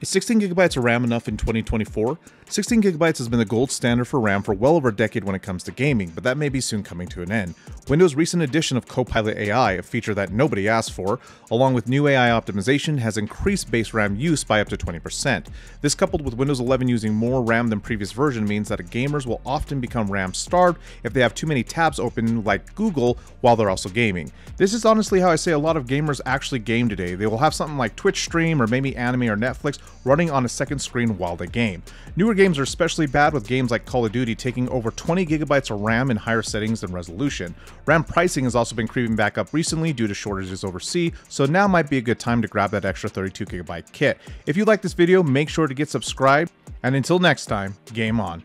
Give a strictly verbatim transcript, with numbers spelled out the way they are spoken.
Is sixteen gigabytes of RAM enough in twenty twenty-four? sixteen gigabytes has been the gold standard for RAM for well over a decade when it comes to gaming, but that may be soon coming to an end. Windows' recent addition of Copilot A I, a feature that nobody asked for, along with new A I optimization, has increased base RAM use by up to twenty percent. This, coupled with Windows eleven using more RAM than previous version, means that gamers will often become RAM-starved if they have too many tabs open like Google while they're also gaming. This is honestly how I say a lot of gamers actually game today. They will have something like Twitch stream or maybe anime or Netflix running on a second screen while they game. Newer games are especially bad, with games like Call of Duty taking over twenty gigabytes of RAM in higher settings than resolution. RAM pricing has also been creeping back up recently due to shortages overseas, so now might be a good time to grab that extra thirty-two gigabyte kit. If you like this video, make sure to get subscribed, and until next time, game on.